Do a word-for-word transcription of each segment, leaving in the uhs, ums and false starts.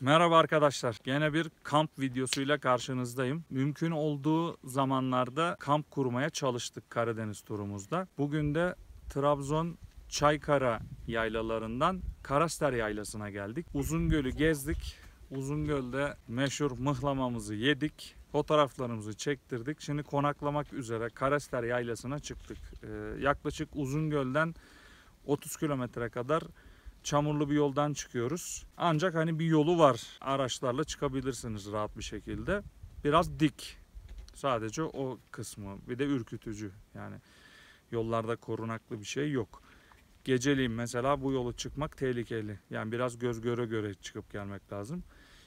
Merhaba arkadaşlar, gene bir kamp videosuyla karşınızdayım. Mümkün olduğu zamanlarda kamp kurmaya çalıştık Karadeniz turumuzda. Bugün de Trabzon Çaykara yaylalarından Karester Yaylası'na geldik. Uzungöl'ü gezdik. Uzungöl'de meşhur mıhlamamızı yedik. Fotoğraflarımızı çektirdik. Şimdi konaklamak üzere Karester Yaylası'na çıktık. Ee, yaklaşık Uzungöl'den otuz kilometre kadar çamurlu bir yoldan çıkıyoruz. Ancak hani bir yolu var. Araçlarla çıkabilirsiniz rahat bir şekilde. Biraz dik. Sadece o kısmı. Bir de ürkütücü. Yani yollarda korunaklı bir şey yok. Geceliğin mesela bu yolu çıkmak tehlikeli. Yani biraz göz göre göre çıkıp gelmek lazım.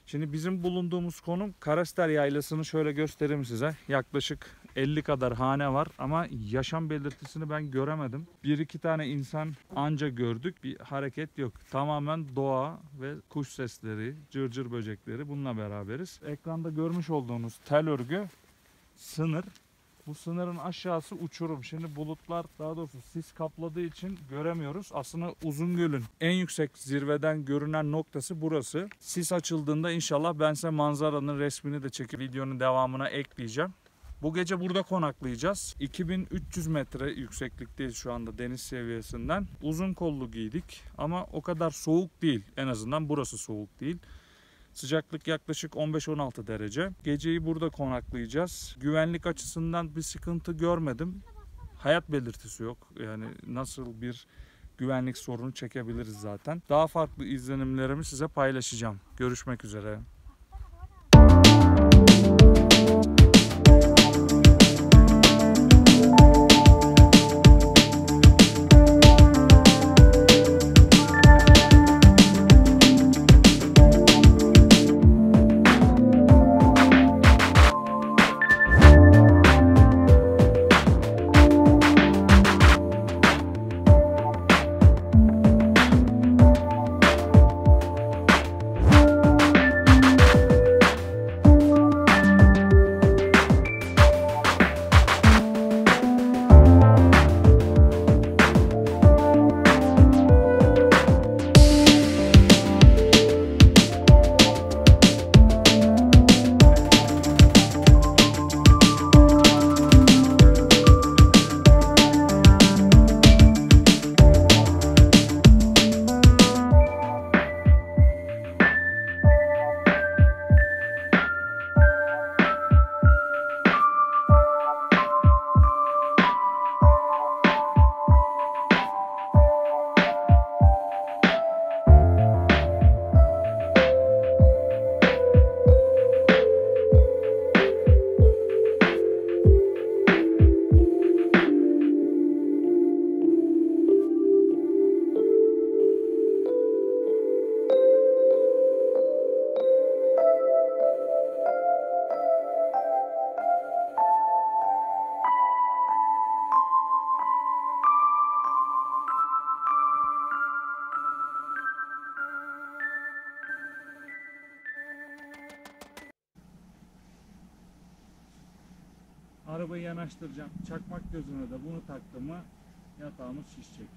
Şimdi bizim bulunduğumuz konum Karester Yaylası'nı şöyle göstereyim size. Yaklaşık elli kadar hane var ama yaşam belirtisini ben göremedim. Bir iki tane insan anca gördük, bir hareket yok. Tamamen doğa ve kuş sesleri, cırcır böcekleri, bununla beraberiz. Ekranda görmüş olduğunuz tel örgü sınır. Bu sınırın aşağısı uçurum. Şimdi bulutlar, daha doğrusu sis kapladığı için göremiyoruz. Aslında Uzungöl'ün en yüksek zirveden görünen noktası burası. Sis açıldığında inşallah ben size manzaranın resmini de çekip videonun devamına ekleyeceğim. Bu gece burada konaklayacağız. iki bin üç yüz metre yükseklikteyiz şu anda deniz seviyesinden. Uzun kollu giydik ama o kadar soğuk değil. En azından burası soğuk değil. Sıcaklık yaklaşık on beş on altı derece. Geceyi burada konaklayacağız. Güvenlik açısından bir sıkıntı görmedim. Hayat belirtisi yok. Yani nasıl bir güvenlik sorunu çekebiliriz zaten. Daha farklı izlenimlerimi size paylaşacağım. Görüşmek üzere. Arabayı yanaştıracağım. Çakmak gözüne de bunu taktım mı yatağımız şişecek.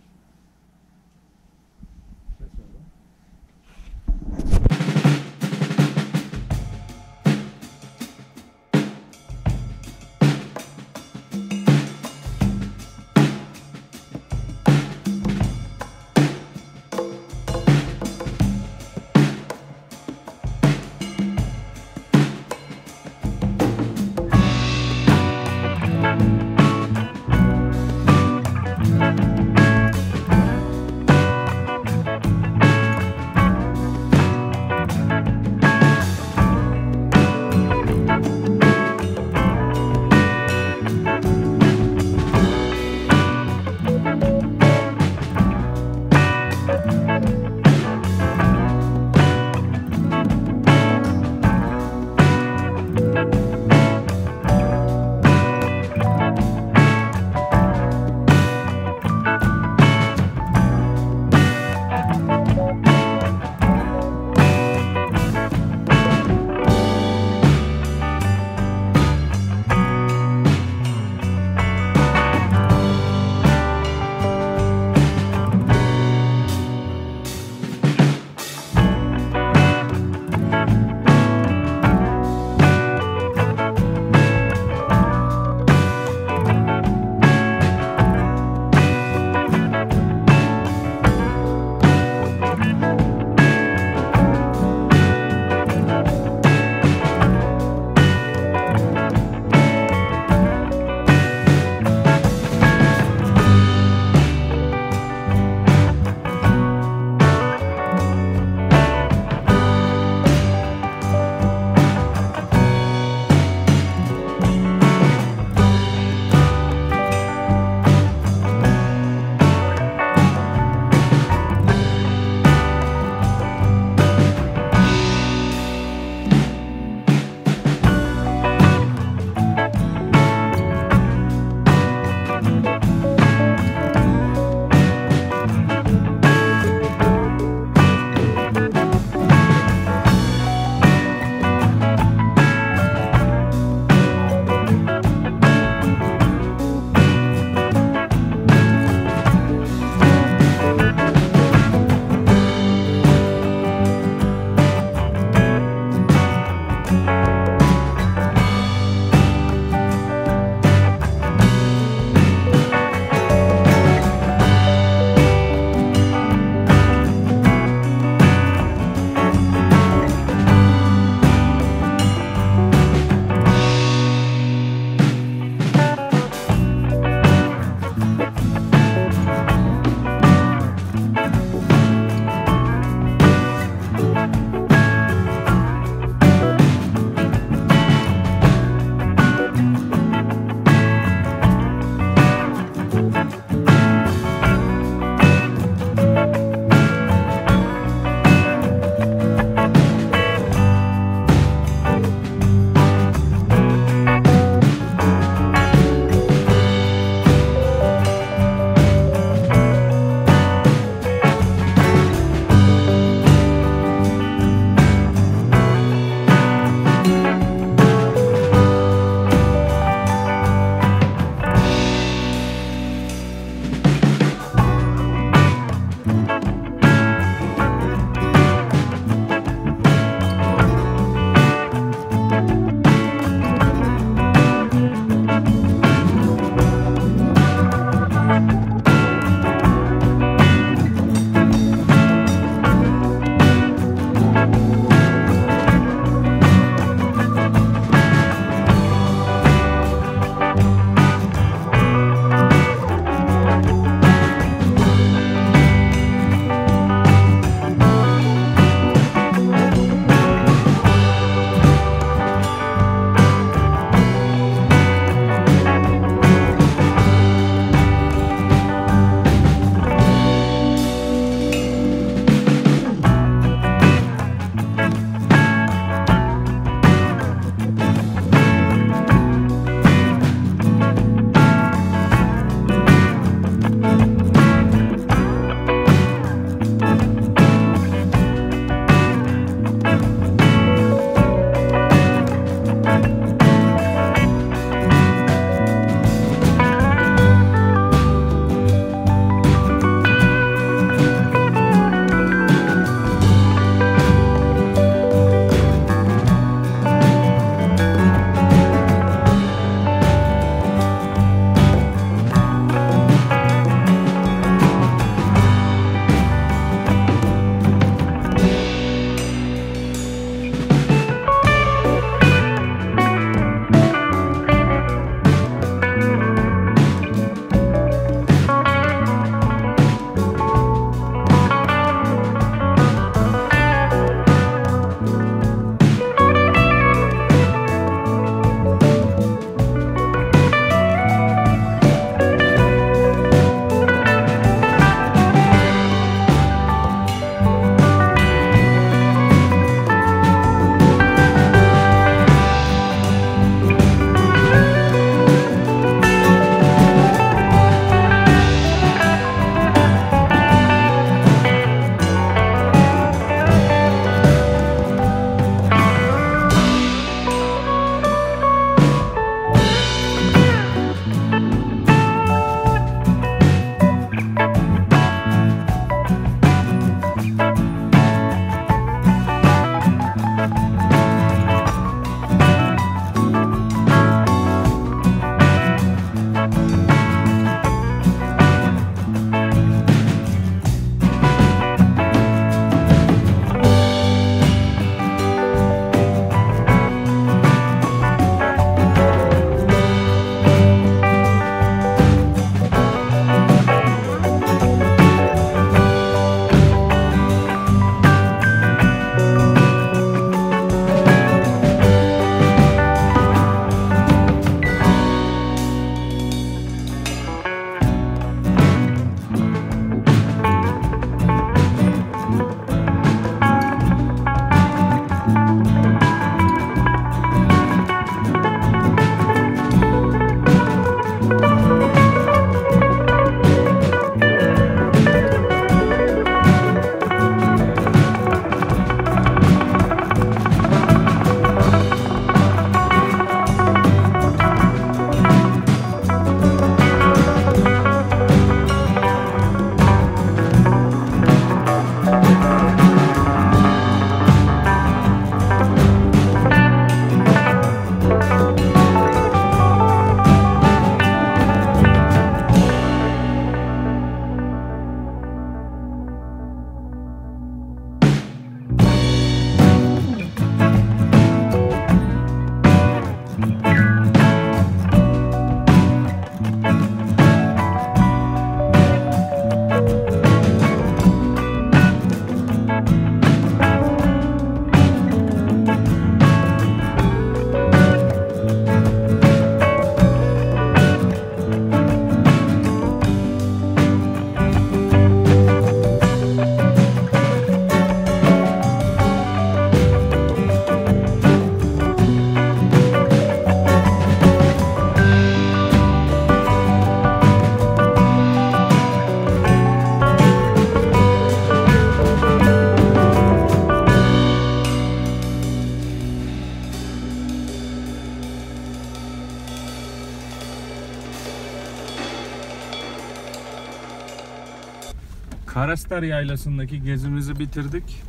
Karester Yaylası'ndaki gezimizi bitirdik.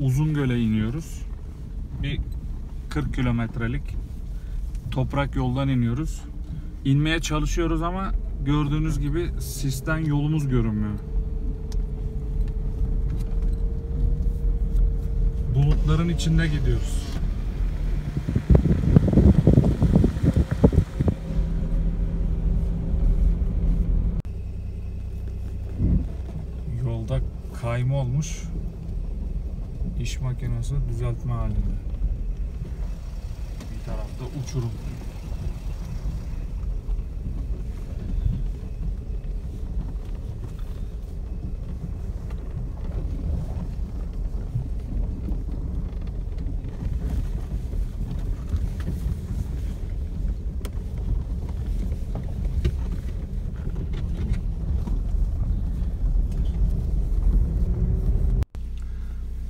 Uzungöl'e iniyoruz. Bir kırk kilometrelik toprak yoldan iniyoruz. İnmeye çalışıyoruz ama gördüğünüz gibi sisten yolumuz görünmüyor. Bulutların içinde gidiyoruz. Yolda kayma olmuş. İş makinesi düzeltme halinde. Bir tarafta uçurum.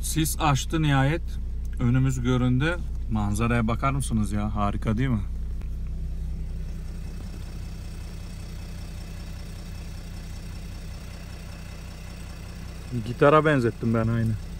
Sis açtı nihayet. Önümüz göründü. Manzaraya bakar mısınız ya? Harika değil mi? Gitara benzettim ben aynı.